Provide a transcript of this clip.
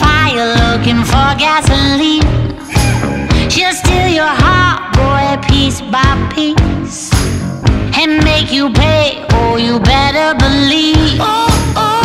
fire looking for gasoline. She'll steal your heart, boy, piece by piece, and make you pay, oh, you better believe. Oh, oh.